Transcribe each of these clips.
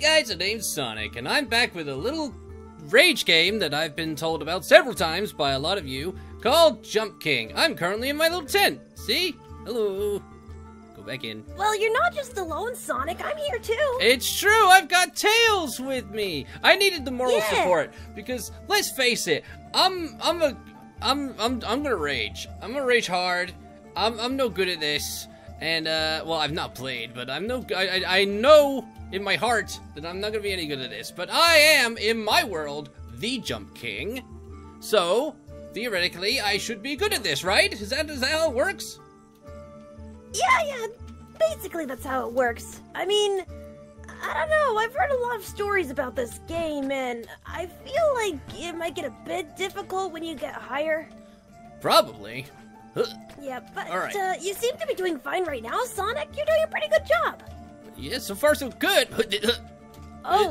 Hey guys, my name's Sonic, and I'm back with a little rage game that I've been told about several times by a lot of you, called Jump King. I'm currently in my little tent. See? Hello. Go back in. Well, you're not just alone, Sonic. I'm here too. It's true. I've got Tails with me. I needed the moral support because, let's face it, I'm gonna rage. I'm gonna rage hard. I'm no good at this. And, well, I've not played, but I know in my heart that I'm not gonna be any good at this. But I am, in my world, the Jump King. So, theoretically, I should be good at this, right? Is that how it works? Yeah, basically that's how it works. I mean, I don't know, I've heard a lot of stories about this game, and I feel like it might get a bit difficult when you get higher. Probably. Yeah, but all right. You seem to be doing fine right now, Sonic. You're doing a pretty good job. Yeah, so far so good. Oh.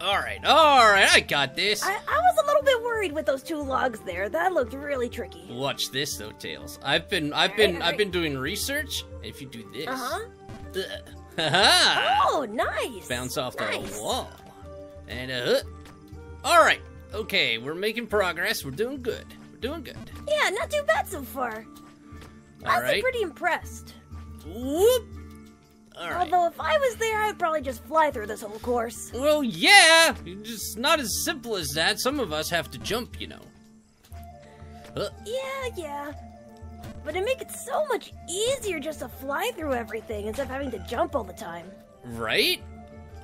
All right, I got this. I was a little bit worried with those two logs there. That looked really tricky. Watch this though, Tails. I've been doing research. If you do this, Oh, nice. Bounce off the wall. And all right, okay, we're making progress. We're doing good. Doing good. Yeah, not too bad so far. I've been pretty impressed. Whoop. All right. Although if I was there, I'd probably just fly through this whole course. Well, yeah, it's not as simple as that. Some of us have to jump, you know. Yeah. But it makes it so much easier just to fly through everything instead of having to jump all the time. Right?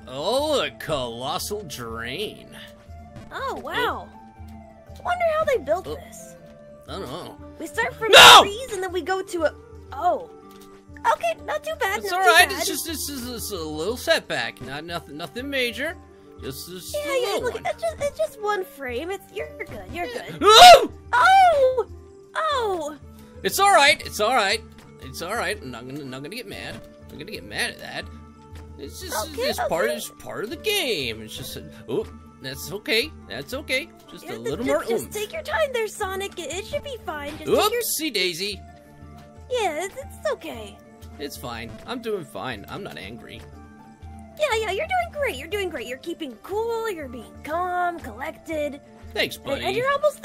Oh, a colossal drain. Oh, wow. I wonder how they built this. I don't know. We start from trees and then we go to a... Oh. Okay, not too bad. It's alright, it's just this is a little setback. Nothing major. Just yeah, a little one. It's just one frame. You're good. Woo! Oh! It's alright. I'm not gonna get mad. I'm gonna get mad at that. It's just part of the game. It's just That's okay. Just a little more oomph. Just take your time there, Sonic. It should be fine. Just Oopsie daisy. Yeah, it's okay. It's fine. I'm doing fine. I'm not angry. Yeah, you're doing great. You're keeping cool. You're being calm, collected. Thanks, buddy. And you're almost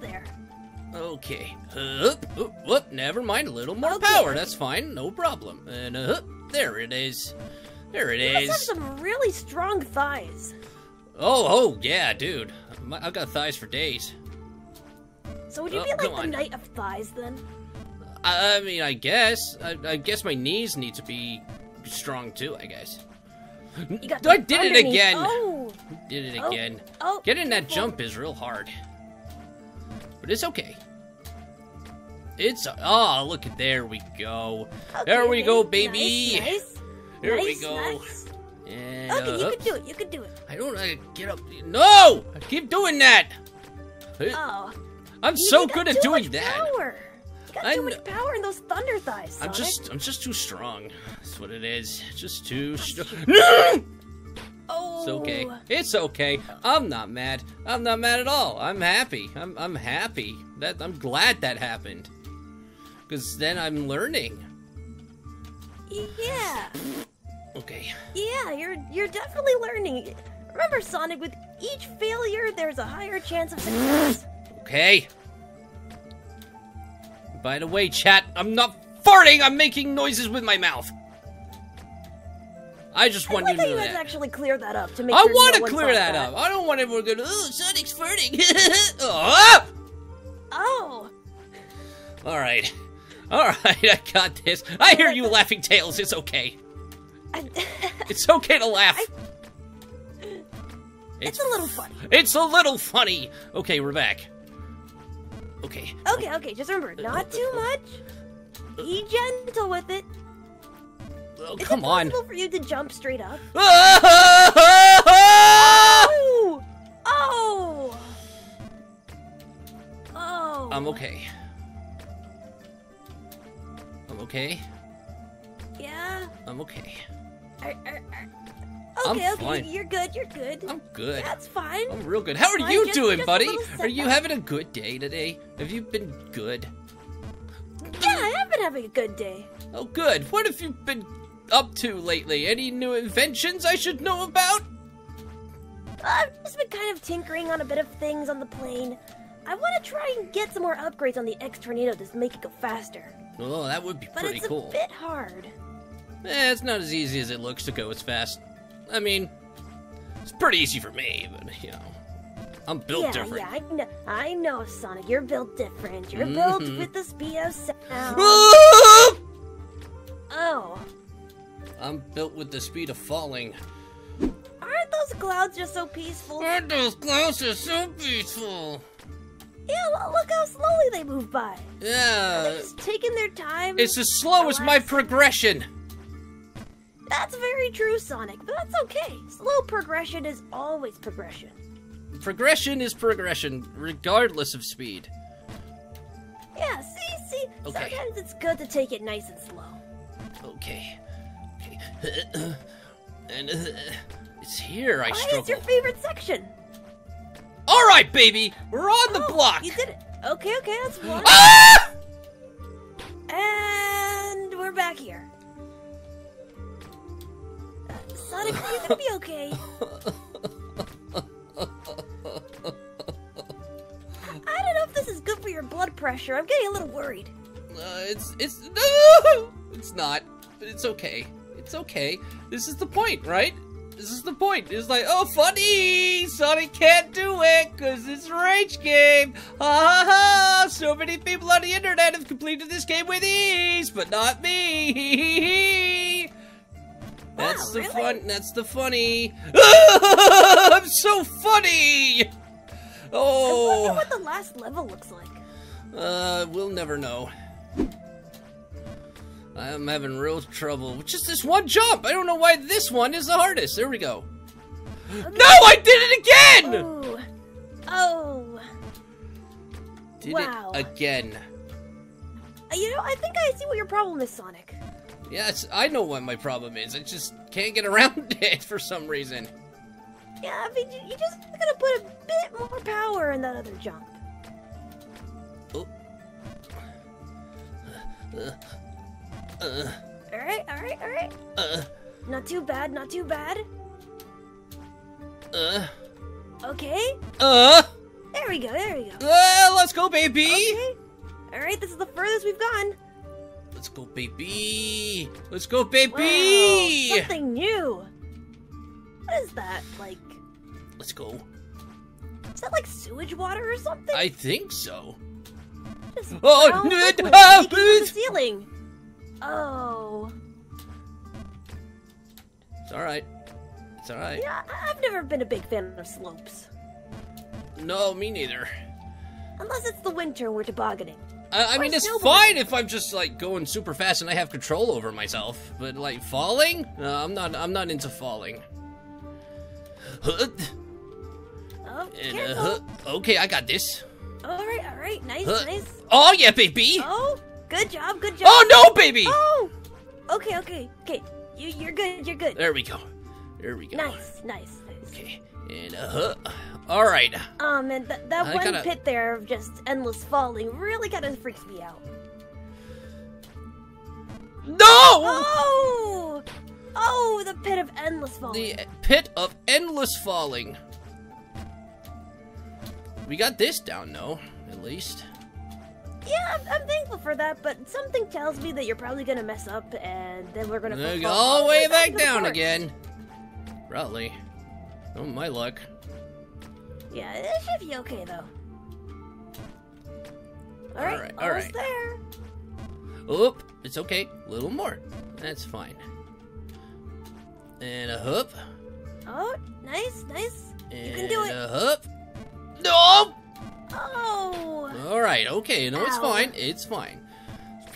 there. Okay. Never mind. A little more power. That's fine. No problem. And there it is. You must have some really strong thighs. Oh, yeah, dude. I've got thighs for days. So would you be like the Knight of Thighs, then? I mean, I guess. I guess my knees need to be strong, too, I guess. I did it again! Getting that jump is real hard. But it's okay. Oh, look, there we go. Okay, there we go, baby! Nice, there we go. Nice. And, okay, you can do it. I don't want to get up. No! I keep doing that! Oh. I'm so good at doing that. You got too much power in those thunder thighs, Sonic. I'm just too strong. That's what it is. Just too strong. No! Oh. It's okay. I'm not mad at all. I'm happy. I'm happy. I'm glad that happened. Because then I'm learning. Yeah. Okay. Yeah, you're definitely learning. Remember, Sonic, with each failure, there's a higher chance of success. Okay. By the way, chat, I'm not farting. I'm making noises with my mouth. I just want you to know that. I like how you guys actually clear that up to make sure no one thought that. I want to clear that up. I don't want everyone to go, "Oh, Sonic's farting." Oh. All right. I got this. I hear you laughing, Tails. It's okay. It's okay to laugh. It's a little funny. Okay, we're back. Okay. Just remember, not too much. Be gentle with it. Oh, come on. It's impossible for you to jump straight up. Oh. I'm okay. Yeah. I'm okay. Okay, you're good. I'm good. That's fine. I'm real good. How are you doing, buddy? Are you having a good day today? Have you been good? Yeah, I have been having a good day. Oh, good. What have you been... up to lately? Any new inventions I should know about? I've just been kind of tinkering on a bit of things on the plane. I want to try and get some more upgrades on the X-Tornado to make it go faster. Oh, that would be pretty cool. But it's a bit hard. Eh, it's not as easy as it looks to go as fast. I mean, it's pretty easy for me, but, you know, I'm built different. Yeah, I know, Sonic, you're built different. You're built with the Espio sound. Oh. I'm built with the speed of falling. Aren't those clouds just so peaceful? Aren't those clouds just so peaceful? Yeah, look how slowly they move by. Yeah. They're just taking their time. It's as slow as my progression. That's very true, Sonic, but that's okay. Slow progression is always progression. Progression is progression, regardless of speed. Yeah, see? Okay. Sometimes it's good to take it nice and slow. Okay. And it's here I struggle. Why is your favorite section? All right, baby, we're on the block. You did it. Okay, that's one. Ah! And we're back here. Sonic, you're gonna be okay. I don't know if this is good for your blood pressure. I'm getting a little worried. No, it's not. But it's okay. It's okay. This is the point, right? This is the point. It's like, oh, funny! Sonic can't do it because it's a rage game! Ha ha ha! So many people on the internet have completed this game with ease, but not me! That's the fun, that's the funny. I'm so funny! Oh! I wonder what the last level looks like. We'll never know. I'm having real trouble with just this one jump. I don't know why this one is the hardest. There we go. Okay. No, I did it again! Oh. Did it again. You know, I think I see what your problem is, Sonic. Yes, I know what my problem is. I just can't get around it for some reason. Yeah, I mean, you just gotta put a bit more power in that other jump. Oh. Alright. Not too bad, not too bad. Okay. There we go. Let's go, baby! Okay. Alright, this is the furthest we've gone. Let's go, baby! Wow, something new! What is that, like? Let's go. Is that like sewage water or something? I think so. Just the ceiling. Oh. It's alright. Yeah, I've never been a big fan of slopes. No, me neither. Unless it's the winter and we're tobogganing. I mean, it's fine if I'm just like going super fast and I have control over myself. But like falling? No, I'm not into falling. Okay, I got this. Alright, nice. Oh yeah, baby! Oh, good job. Oh no, baby! Oh! Okay. You're good. There we go. Nice. Okay, and alright. And that one pit there of just endless falling really kind of freaks me out. No! Oh, the pit of endless falling. The pit of endless falling. We got this down, though, at least. Yeah, I'm thankful for that, but something tells me that you're probably gonna mess up, and then we're gonna go all the way back down again. Probably. Oh, my luck. Yeah, it should be okay, though. Alright, almost there. Oop, it's okay. A little more. That's fine. And a hoop. Oh, nice. And you can do it. And a hoop. No! Oh! Alright, okay, no, it's fine. It's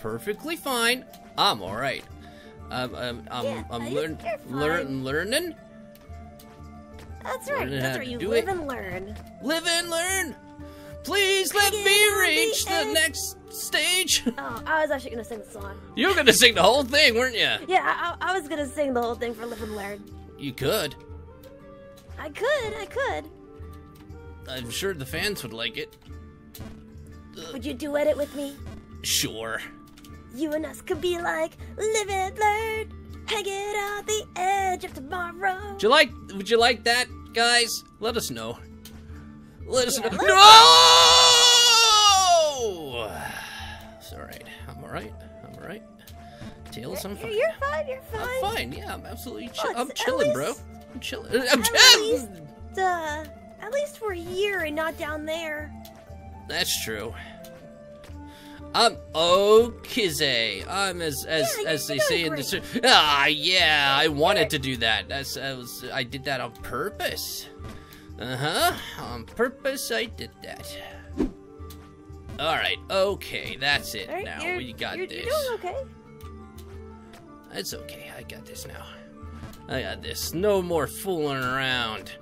perfectly fine. I'm alright. I'm learning. That's right. You live and learn. Live and learn. Please let me reach the next stage. Oh, I was actually gonna sing the song. You were gonna sing the whole thing, weren't you? Yeah, I was gonna sing the whole thing for Live and Learn. You could. I could. I'm sure the fans would like it. Would you duet it with me? Sure. You and us could be like, live and learn. hanging on the edge of tomorrow. Would you like that, guys? Let us know. Let us know. No! It's alright. I'm alright. Tails, I'm fine. You're fine, you're fine. I'm fine, yeah. I'm absolutely chilling, bro. I'm chilling. I'm chilling! At least we're here and not down there. That's true. I'm Okizay. I'm as they say in the I wanted to do that. I did that on purpose. On purpose, I did that. All right. Okay, that's it. Right, now we got this. You're doing okay. It's okay. I got this now. I got this. No more fooling around.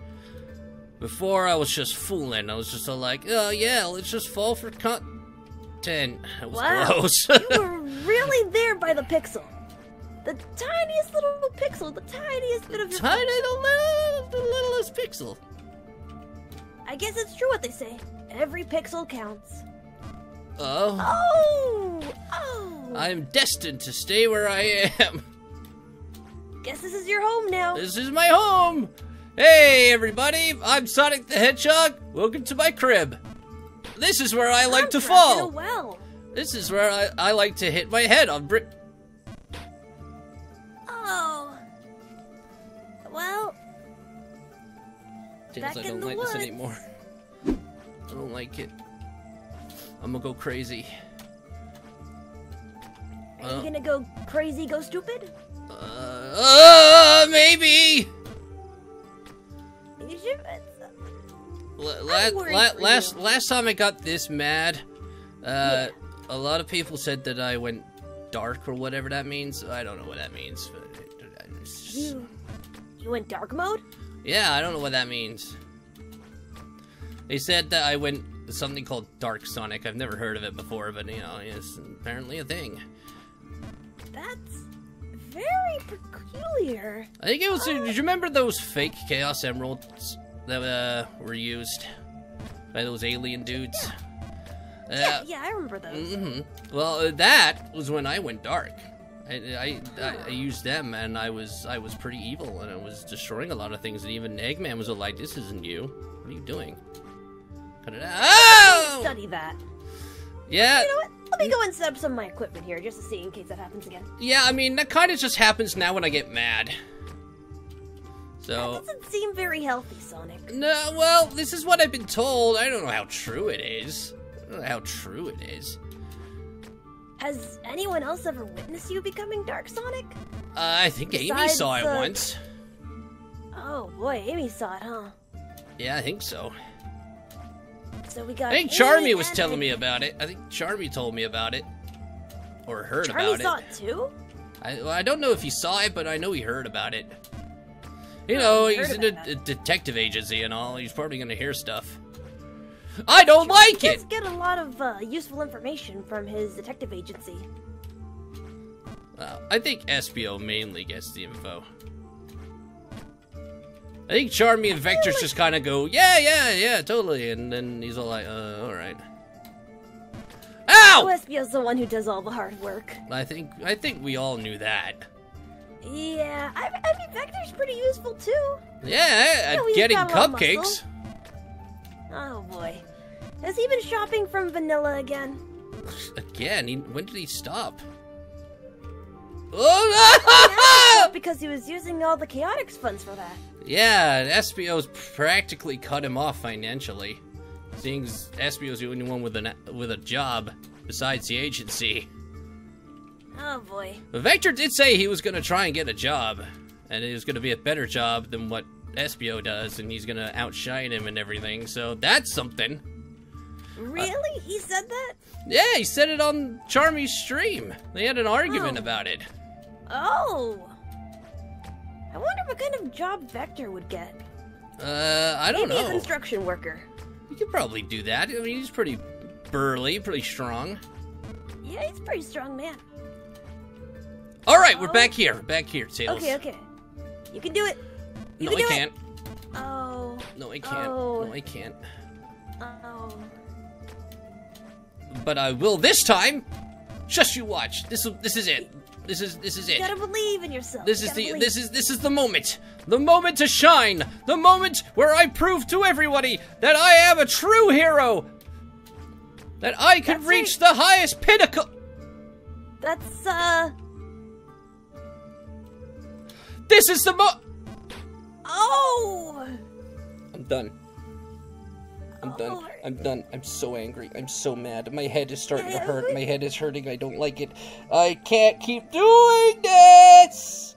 Before I was just fooling. I was just like, oh yeah, let's just fall for content. That was close. You were really there by the pixel. The tiniest little pixel. The tiniest bit of your tiny, the littlest pixel. I guess it's true what they say. Every pixel counts. Oh. Oh. I'm destined to stay where I am. Guess this is your home now. This is my home. Hey everybody, I'm Sonic the Hedgehog. Welcome to my crib. This is where I like to fall. This is where I like to hit my head on brick. Oh. Well. James, I don't like this anymore. I don't like it. I'm gonna go crazy. Are you gonna go crazy, go stupid? Maybe! Last time I got this mad, a lot of people said that I went dark or whatever that means. I don't know what that means, but it's just... you went dark mode? Yeah, I don't know what that means. They said that I went something called Dark Sonic. I've never heard of it before, but you know, it's apparently a thing. That's very peculiar. I think it was. Did you remember those fake Chaos Emeralds that were used by those alien dudes? Yeah, I remember those. Mm-hmm. Well, that was when I went dark. I used them, and I was pretty evil, and I was destroying a lot of things. And even Eggman was like, "This isn't you. What are you doing? Cut it out!" Oh! Study that. Yeah. You know what? Let me go and set up some of my equipment here, just to see in case that happens again. Yeah, I mean, that kind of just happens now when I get mad. So... that doesn't seem very healthy, Sonic. No, well, this is what I've been told. I don't know how true it is. I don't know how true it is. Has anyone else ever witnessed you becoming Dark Sonic? I think Amy saw it once. Oh, boy, Amy saw it, huh? Yeah, I think so. So we got I think Charmy was telling me about it. I think Charmy told me about it. Or heard about it. Charmy saw it too? I don't know if he saw it, but I know he heard about it. You know, he's in a detective agency and all. He's probably going to hear stuff. I don't like it! He does get a lot of useful information from his detective agency. Well, I think Espio mainly gets the info. I think Charmy and Vector just kind of go, yeah, totally, and then he's all like, all right. Ow! Espio's the one who does all the hard work. I think we all knew that. Yeah, I mean, Vector's pretty useful too. Yeah, at getting cupcakes. Oh boy, has he been shopping from Vanilla again? Again? When did he stop? Oh no! Because he was using all the Chaotix funds for that. Yeah, Espio's practically cut him off financially. Seeing as Espio's the only one with a job besides the agency. Oh boy. But Vector did say he was gonna try and get a job, and it was gonna be a better job than what Espio does, and he's gonna outshine him and everything. So that's something. Really? He said that? Yeah, he said it on Charmy's stream. They had an argument about it. Oh. I wonder what kind of job Vector would get. I don't know. Maybe a construction worker. He could probably do that. I mean, he's pretty burly, pretty strong. Yeah, he's a pretty strong man. All right, we're back here. Back here, Tails. Okay. You can do it. No, I can't. Oh. No, I can't. No, I can't. Oh. But I will this time. Just you watch. This is it. This is it. You gotta believe in yourself. This is the moment. The moment to shine. The moment where I prove to everybody that I am a true hero. That I can reach the highest pinnacle. That's This is the Oh! I'm done. I'm done. I'm so angry. I'm so mad. My head is starting to hurt. My head is hurting. I don't like it. I can't keep doing this!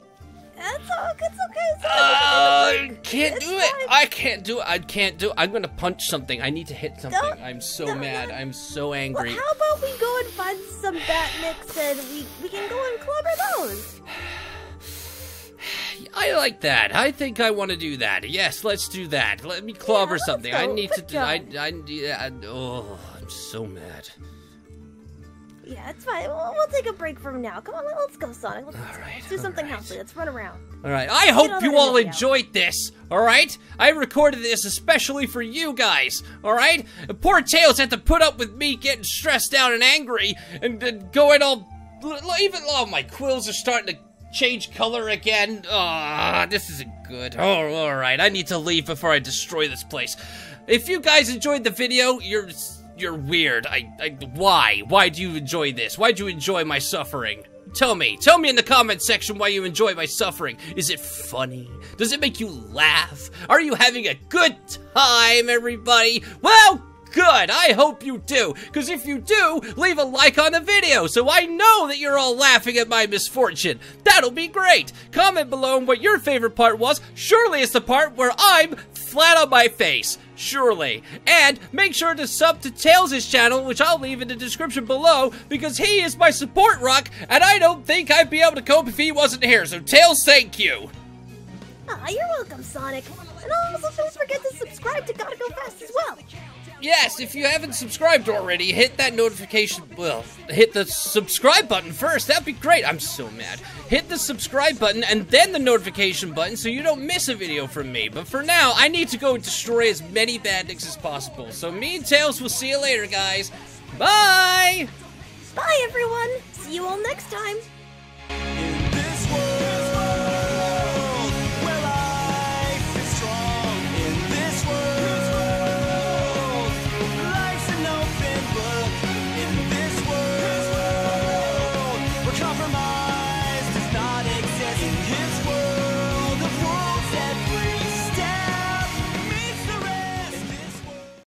That's all. It's okay. It's I can't do it. I can't do it. I can't do it. I'm gonna punch something. I need to hit something. Don't, I'm so mad. I'm so angry. Well, how about we go and find some Badniks and we can go and clobber those? I like that. I think I want to do that. Yes, let's do that. Let me clobber something. I need to do. Oh, I'm so mad. Yeah, it's fine. We'll take a break from now. Come on, let's go, Sonic. Let's do something healthy. Let's run around. All right. I hope you all enjoyed this. All right. I recorded this especially for you guys. All right. Poor Tails had to put up with me getting stressed out and angry and going all. Even my quills are starting to. Change color again. Ah, oh, this isn't good. Oh, all right. I need to leave before I destroy this place. If you guys enjoyed the video, you're weird. Why do you enjoy this? Why do you enjoy my suffering? Tell me in the comment section why you enjoy my suffering. Is it funny? Does it make you laugh? Are you having a good time, everybody? Well, good. I hope you do, because if you do, leave a like on the video so I know that you're all laughing at my misfortune. That'll be great. Comment below what your favorite part was. Surely it's the part where I'm flat on my face. Surely. And make sure to sub to Tails' channel, which I'll leave in the description below, because he is my support rock, and I don't think I'd be able to cope if he wasn't here. So Tails, thank you. Aw, you're welcome, Sonic. And also, don't forget to subscribe to Gotta Go Fast as well. Yes, if you haven't subscribed already, hit that notification, well, hit the subscribe button first, that'd be great. I'm so mad. Hit the subscribe button and then the notification button so you don't miss a video from me. But for now, I need to go destroy as many Badniks as possible. So me and Tails will see you later, guys. Bye! Bye, everyone! See you all next time!